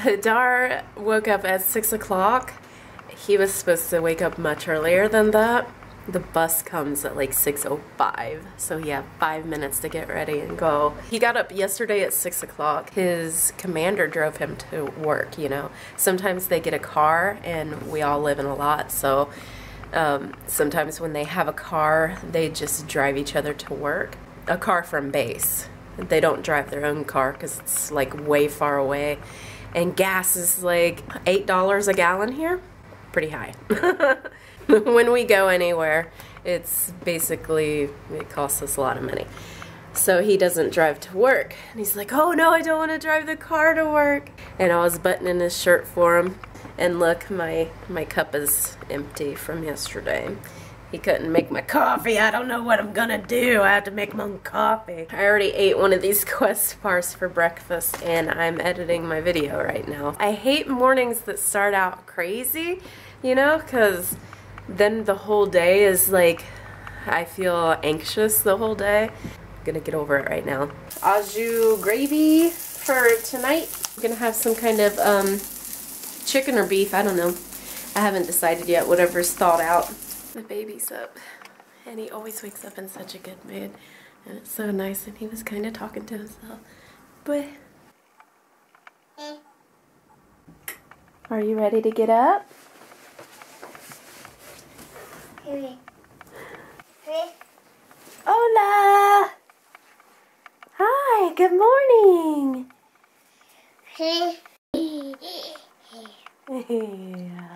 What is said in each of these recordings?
Hadar woke up at 6 o'clock. He was supposed to wake up much earlier than that. The bus comes at like 6:05, so he had 5 minutes to get ready and go. He got up yesterday at 6 o'clock. His commander drove him to work, you know. Sometimes they get a car, and we all live in a lot, so sometimes when they have a car, they just drive each other to work. A car from base. They don't drive their own car because it's like way far away. And gas is like $8 a gallon here. Pretty high. When we go anywhere, it's basically, it costs us a lot of money. So he doesn't drive to work. And he's like, oh no, I don't want to drive the car to work. And I was buttoning his shirt for him. And look, my cup is empty from yesterday. He couldn't make my coffee. I don't know what I'm gonna do. I have to make my own coffee. I already ate one of these Quest bars for breakfast, and I'm editing my video right now. I hate mornings that start out crazy, you know, because then the whole day is like, I feel anxious the whole day. I'm gonna get over it right now. Au jus gravy for tonight. I'm gonna have some kind of chicken or beef, I don't know. I haven't decided yet, whatever's thawed out. The baby's up, and he always wakes up in such a good mood, and it's so nice, and he was kind of talking to himself. But are you ready to get up? Hola! Hi, good morning! Yeah.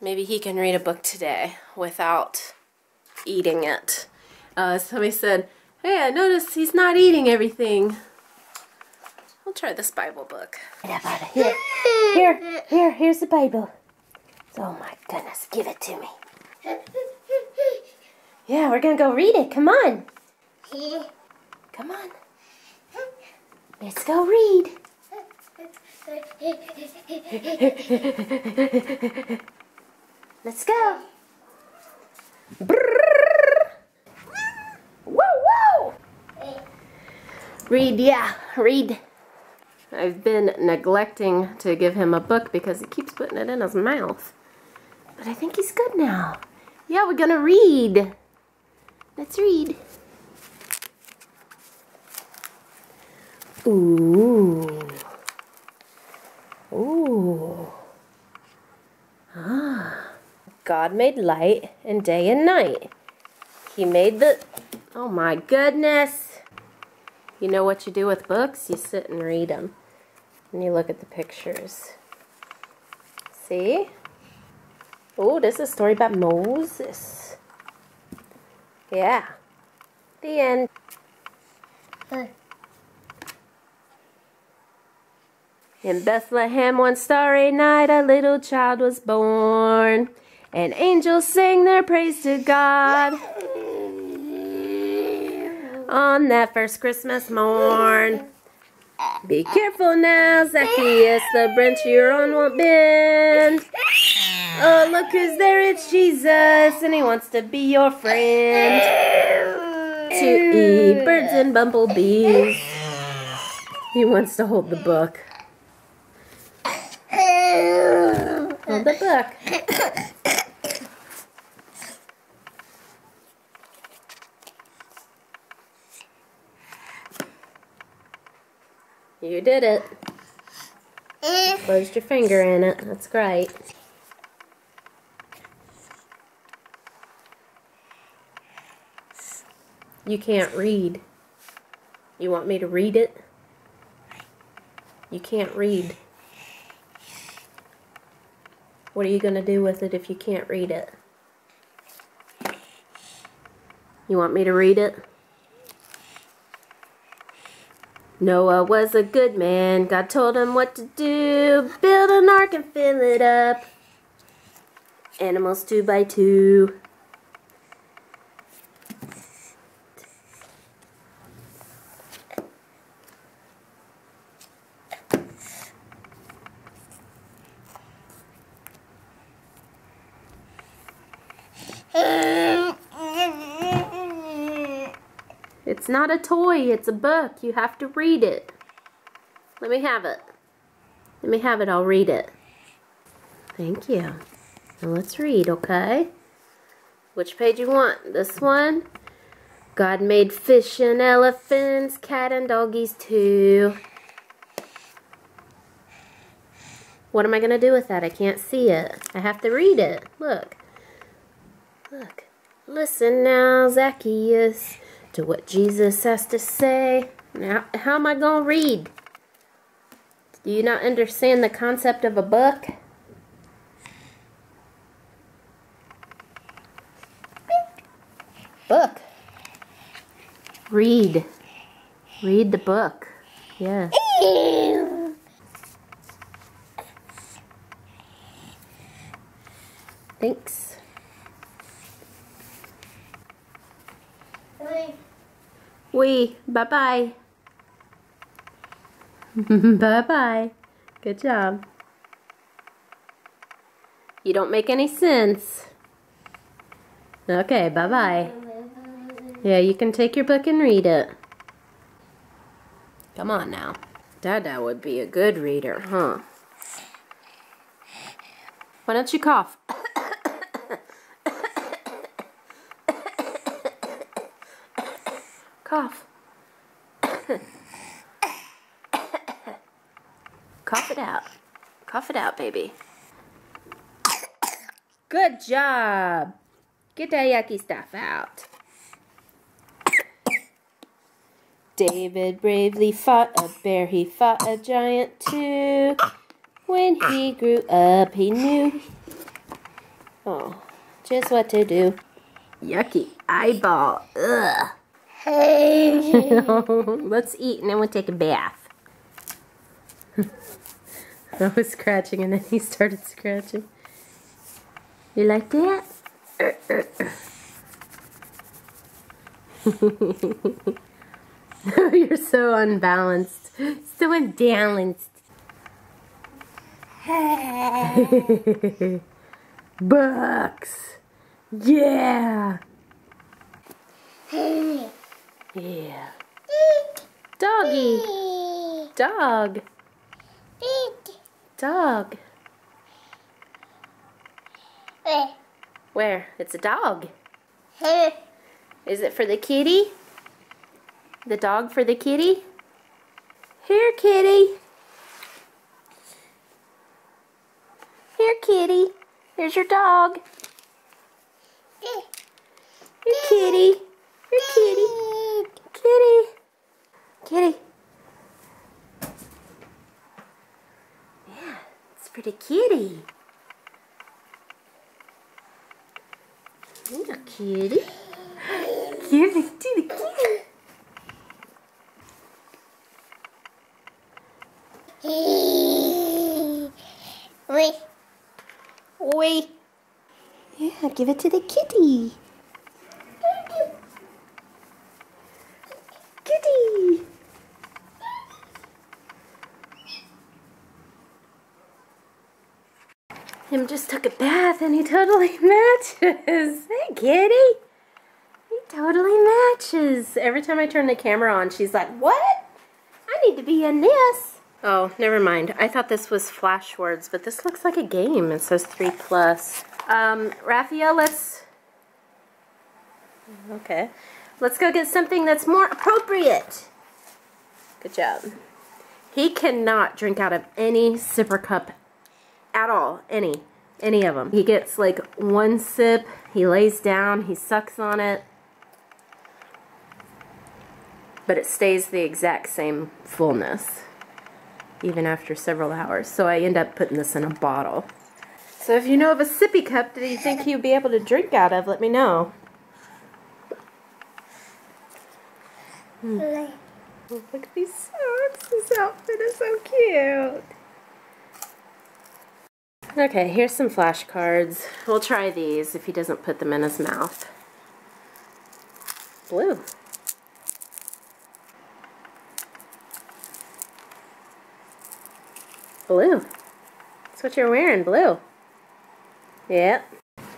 Maybe he can read a book today without eating it. Somebody said, hey, I noticed he's not eating everything. I'll try this Bible book. Here's the Bible. Oh my goodness, give it to me. Yeah, we're gonna go read it, come on. Come on. Let's go read. Let's go. Brrr. Woo woo. Read, yeah, read. I've been neglecting to give him a book because he keeps putting it in his mouth. But I think he's good now. Yeah, we're gonna read. Let's read. Ooh. Ooh. Ah. God made light and day and night. He made the... Oh my goodness. You know what you do with books? You sit and read them. And you look at the pictures. See? Oh, this is a story about Moses. Yeah. The end. In Bethlehem one starry night a little child was born. And angels sang their praise to God. On that first Christmas morn. Be careful now, Zacchaeus, the branch you're on won't bend. Oh, look who's there, it's Jesus, and he wants to be your friend. To eat birds and bumblebees. He wants to hold the book. Hold the book. You did it. You closed your finger in it. That's great. You can't read. You want me to read it? You can't read. What are you going to do with it if you can't read it? You want me to read it? Noah was a good man. God told him what to do. Build an ark and fill it up. Animals 2 by 2. It's not a toy, it's a book. You have to read it. Let me have it. Let me have it, I'll read it. Thank you. Now let's read, okay? Which page you want? This one? God made fish and elephants, cat and doggies too. What am I going to do with that? I can't see it. I have to read it. Look. Look. Listen now, Zacchaeus, to what Jesus has to say. Now, how am I going to read? Do you not understand the concept of a book? Book. Read. Read the book. Yes. Thanks. Bye. Oui. Bye-bye. Bye-bye. Good job. You don't make any sense. Okay, bye-bye. Yeah, you can take your book and read it. Come on now. Dada would be a good reader, huh? Why don't you cough? Cough. Cough it out. Cough it out, baby. Good job. Get that yucky stuff out. David bravely fought a bear, he fought a giant too. When he grew up, he knew just what to do. Yucky eyeball. Ugh. Hey. Let's eat and then we'll take a bath. I was scratching and then he started scratching. You like that? You're so unbalanced. So unbalanced. Bucks. Yeah. Yeah. Doggy. Dog. Dog. Where? It's a dog. Is it for the kitty? The dog for the kitty? Here, kitty. Here, kitty. Here's your dog. Your kitty. Your kitty. Kitty. Kitty. Yeah, it's for the kitty. Little kitty. Give it to the kitty. Wait. Wait. Yeah, give it to the kitty. Kitty. Him just took a bath and he totally matches. Hey, kitty. Totally matches. Every time I turn the camera on, she's like, what? I need to be in this. Oh, never mind. I thought this was Flash Words, but this looks like a game. It says 3+. Rafael, let's go get something that's more appropriate. Good job. He cannot drink out of any sipper cup at all. Any of them. He gets like one sip, he lays down, he sucks on it. But it stays the exact same fullness, even after several hours. So I end up putting this in a bottle. So if you know of a sippy cup that you think he'll be able to drink out of, let me know. Mm. Oh, look at these socks. This outfit is so cute. Okay, here's some flashcards. We'll try these if he doesn't put them in his mouth. Blue. Blue. That's what you're wearing, blue. Yep.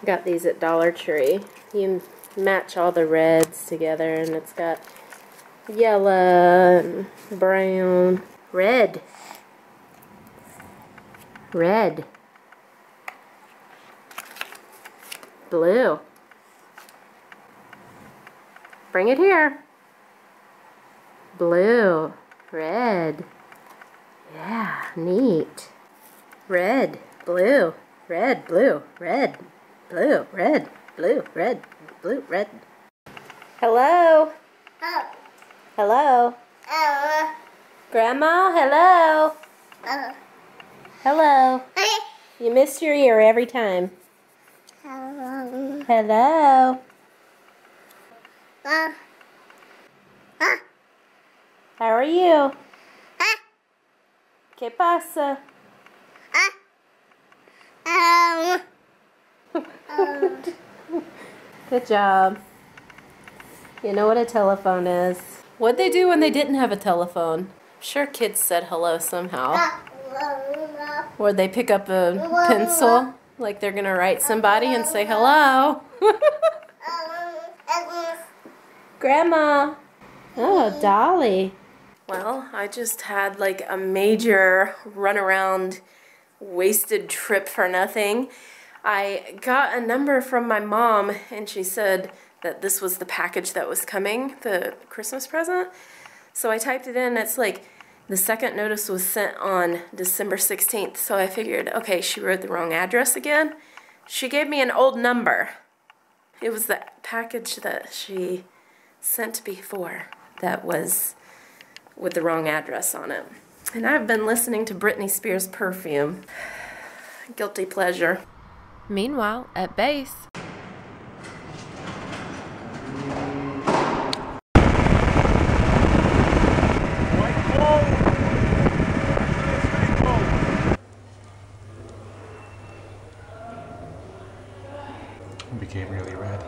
Got these at Dollar Tree. You match all the reds together and it's got yellow, brown, red. Red. Blue. Bring it here. Blue. Red. Yeah, neat. Red. Blue. Red. Blue. Red. Blue. Red. Blue. Red. Blue. Red. Hello. Oh. Hello. Hello. Grandma, hello. Oh. Hello. You miss your ear every time. Hello. Hello. How are you? ¿Qué pasa? Good job. You know what a telephone is. What'd they do when they didn't have a telephone? I'm sure kids said hello somehow. Or they pick up a pencil like they're gonna write somebody and say hello. Grandma. Oh, Dolly. Well, I just had like a major runaround, wasted trip for nothing. I got a number from my mom and she said that this was the package that was coming, the Christmas present. So I typed it in. It's like the second notice was sent on December 16th. So I figured, okay, she wrote the wrong address again. She gave me an old number. It was the package that she sent before that was with the wrong address on it. And I've been listening to Britney Spears' Perfume. Guilty pleasure. Meanwhile, at base. It became really red.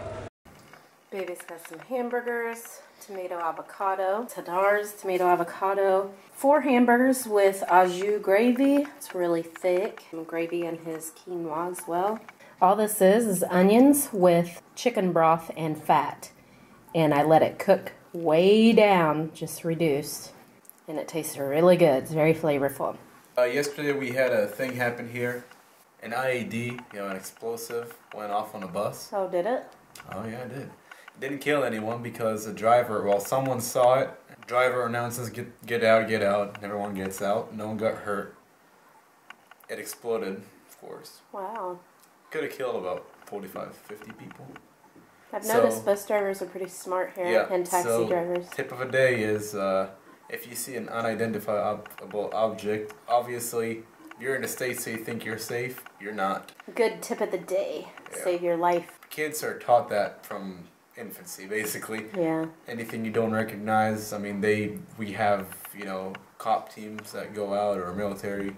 Baby's got some hamburgers, tomato avocado, Hadar's tomato avocado. 4 hamburgers with au jus gravy. It's really thick. Some gravy in his quinoa as well. All this is onions with chicken broth and fat. And I let it cook way down, just reduced. And it tastes really good. It's very flavorful. Yesterday we had a thing happen here. An IED, an explosive, went off on a bus. Oh, did it? Oh yeah, it did. Didn't kill anyone because the driver, well, someone saw it. Driver announces, get out, get out. Everyone gets out. No one got hurt. It exploded, of course. Wow. Could have killed about 45, 50 people. I've noticed bus drivers are pretty smart here, yeah, and taxi drivers. Tip of the day is if you see an unidentifiable object, obviously you're in a state so you think you're safe. You're not. Good tip of the day. Yeah. Save your life. Kids are taught that from infancy, basically. Yeah. Anything you don't recognize, I mean, we have, cop teams that go out or military.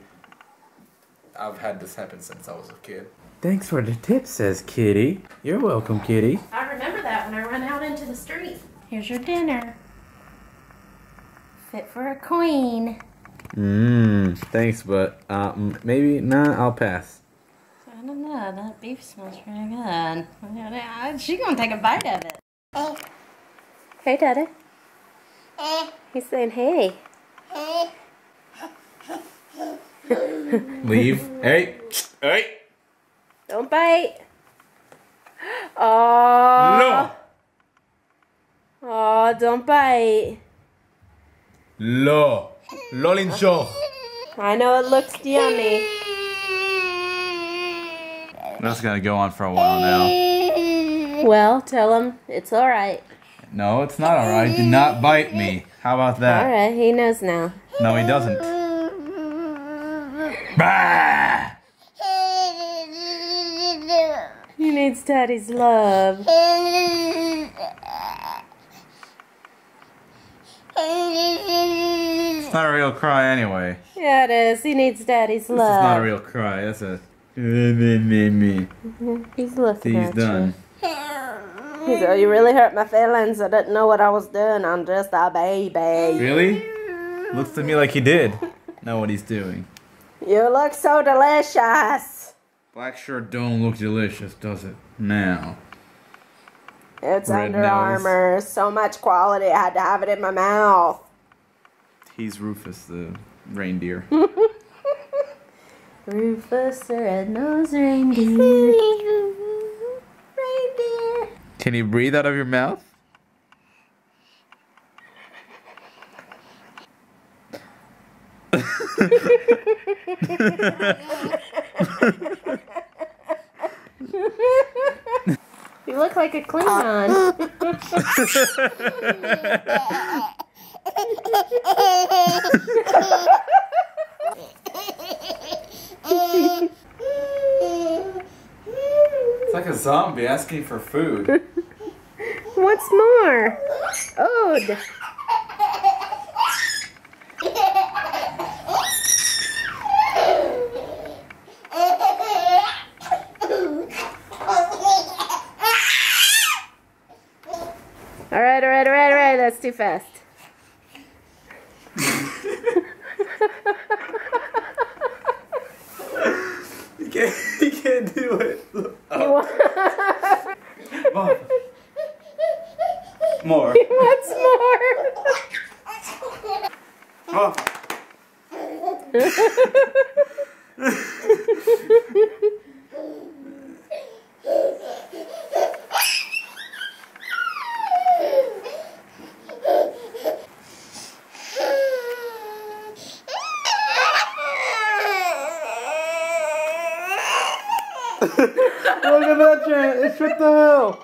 I've had this happen since I was a kid. Thanks for the tip, says Kitty. You're welcome, Kitty. I remember that when I run out into the street. Here's your dinner. Fit for a queen. Thanks, but maybe nah, I'll pass. I don't know, that beef smells really good. She's gonna take a bite of it. Hey. Hey, Daddy. Hey. He's saying hey. Hey. Leave. Hey. Hey. Don't bite. Oh. No. Oh, don't bite. No. Lolin show. I know it looks yummy. That's gonna go on for a while now. Well, tell him it's alright. No, it's not alright. Do not bite me. How about that? Alright, he knows now. No, he doesn't. Bah! He needs Daddy's love. It's not a real cry anyway. Yeah, it is. He needs Daddy's love. It's not a real cry. That's a me. He's looking at you. He's done. You really hurt my feelings. I didn't know what I was doing. I'm just a baby. Really? Looks to me like he did know what he's doing. You look so delicious. Black shirt don't look delicious, does it? Now. It's Red Under Armour. So much quality. I had to have it in my mouth. He's Rufus the reindeer. Rufus the red-nosed reindeer. Reindeer. Can you breathe out of your mouth? You look like a Klingon. It's like a zombie asking for food. What's more? Ode. All right. That's too fast. You can't do it. Oh. Mom. More. He wants more. Mom. Look at that train! It tripped the hill!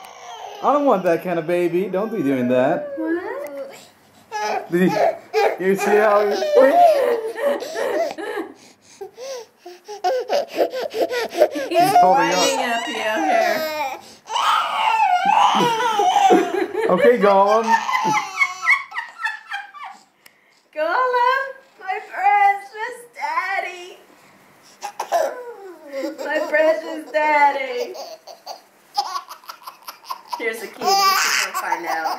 I don't want that kind of baby. Don't be doing that. What? Did you see how he... He's holding up. Up here. Okay, Gollum. Gollum, my precious daddy. My precious daddy. Here's the key. You can go find out.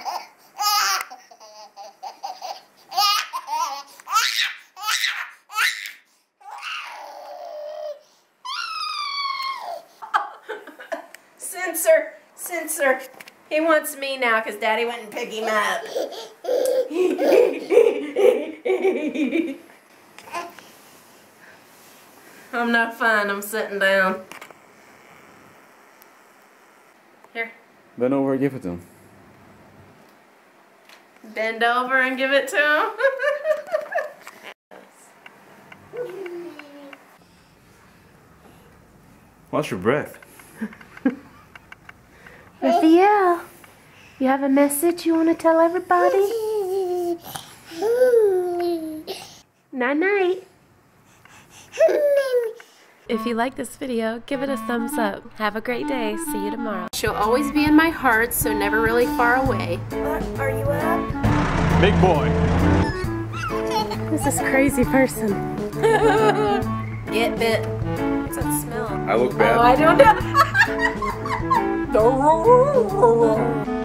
Censor, censor. He wants me now because Daddy went and picked him up. I'm not fine, I'm sitting down. Here. Bend over and give it to him. Bend over and give it to him? Watch your breath. Rafael, you have a message you want to tell everybody? Night-night. If you like this video, give it a thumbs up. Have a great day. See you tomorrow. She'll always be in my heart, so never really far away. Are you up? Big boy. This is crazy person. Get bit. What's that smell? I look bad. Oh, I don't know.